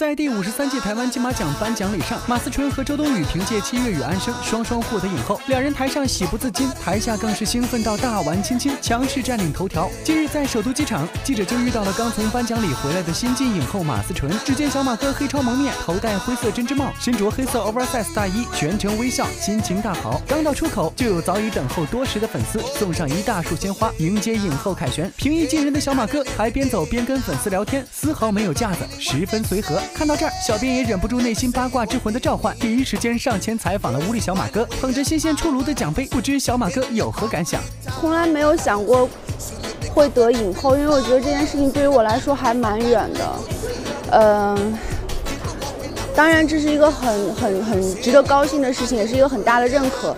在第53届台湾金马奖颁奖礼上，马思纯和周冬雨凭借《七月与安生》双双获得影后，两人台上喜不自禁，台下更是兴奋到大玩亲亲，强势占领头条。近日在首都机场，记者就遇到了刚从颁奖礼回来的新晋影后马思纯。只见小马哥黑超蒙面，头戴灰色针织帽，身着黑色 oversize 大衣，全程微笑，心情大好。刚到出口，就有早已等候多时的粉丝送上一大束鲜花，迎接影后凯旋。平易近人的小马哥还边走边跟粉丝聊天，丝毫没有架子，十分随和。 看到这儿，小编也忍不住内心八卦之魂的召唤，第一时间上前采访了屋里小马哥。捧着新鲜出炉的奖杯，不知小马哥有何感想？从来没有想过会得影后，因为我觉得这件事情对于我来说还蛮远的。当然这是一个很值得高兴的事情，也是一个很大的认可。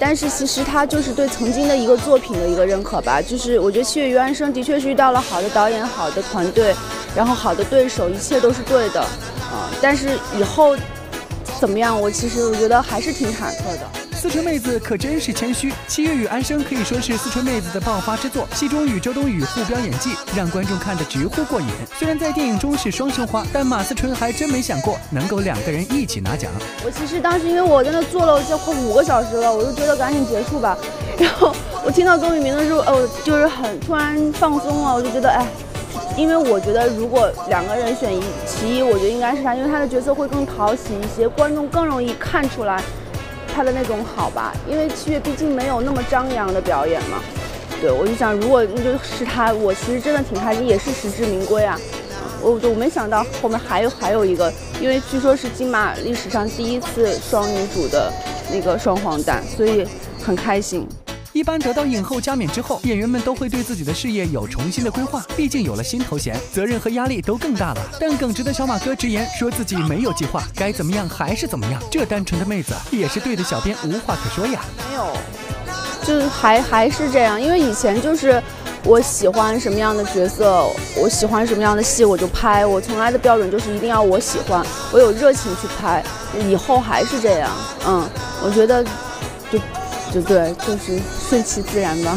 但是其实它就是对曾经的一个作品的一个认可吧。就是我觉得《七月与安生》的确是遇到了好的导演、好的团队。 然后好的对手，一切都是对的，但是以后怎么样，我觉得还是挺忐忑的。 思纯妹子可真是谦虚，《七月与安生》可以说是思纯妹子的爆发之作。戏中与周冬雨互飙演技，让观众看得直呼过瘾。虽然在电影中是双生花，但马思纯还真没想过能够两个人一起拿奖。我其实当时因为我在那坐了快5个小时了，我就觉得赶紧结束吧。然后我听到周渝民的时候，我就是很突然放松了，我就觉得哎。 因为我觉得，如果两个人选其一，我觉得应该是他，因为他的角色会更讨喜一些，观众更容易看出来他的那种好吧。因为七月毕竟没有那么张扬的表演嘛，对我就想，如果那就是他，我其实真的挺开心，也是实至名归啊。我没想到后面还有一个，因为据说是金马历史上第一次双女主的那个双黄蛋，所以很开心。 一般得到影后加冕之后，演员们都会对自己的事业有重新的规划，毕竟有了新头衔，责任和压力都更大了。但耿直的小马哥直言说自己没有计划，该怎么样还是怎么样。这单纯的妹子也是对的，小编无话可说呀。没有，就是还是这样，因为以前就是我喜欢什么样的角色，我喜欢什么样的戏我就拍，我从来的标准就是一定要我喜欢，我有热情去拍。以后还是这样，我觉得就。 就对，就是顺其自然吧。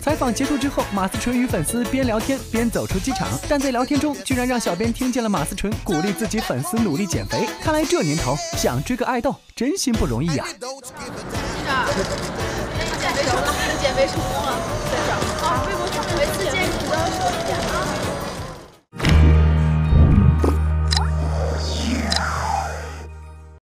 采访结束之后，马思纯与粉丝边聊天边走出机场，但在聊天中居然让小编听见了马思纯鼓励自己粉丝努力减肥。看来这年头想追个爱豆真心不容易呀。真的，你减肥成功了，队长。哦，微博上每次坚持都要说一点啊。